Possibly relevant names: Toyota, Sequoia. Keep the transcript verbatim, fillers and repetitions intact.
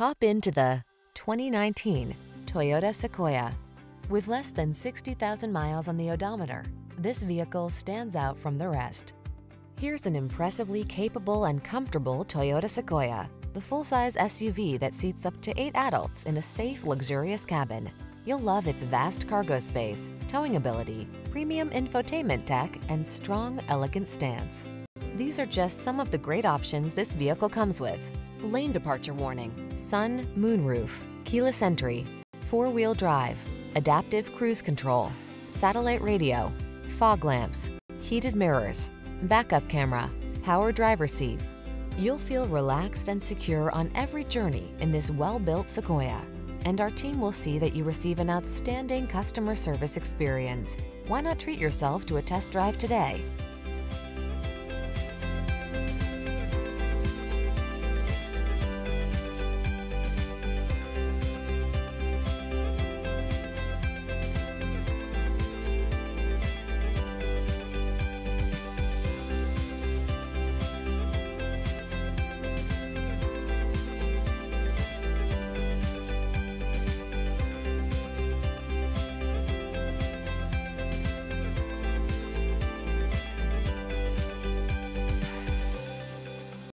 Hop into the twenty nineteen Toyota Sequoia. With less than sixty thousand miles on the odometer, this vehicle stands out from the rest. Here's an impressively capable and comfortable Toyota Sequoia, the full-size S U V that seats up to eight adults in a safe, luxurious cabin. You'll love its vast cargo space, towing ability, premium infotainment tech, and strong, elegant stance. These are just some of the great options this vehicle comes with: lane departure warning, sun, moonroof, keyless entry, four-wheel drive, adaptive cruise control, satellite radio, fog lamps, heated mirrors, backup camera, power driver's seat. You'll feel relaxed and secure on every journey in this well-built Sequoia, and our team will see that you receive an outstanding customer service experience. Why not treat yourself to a test drive today?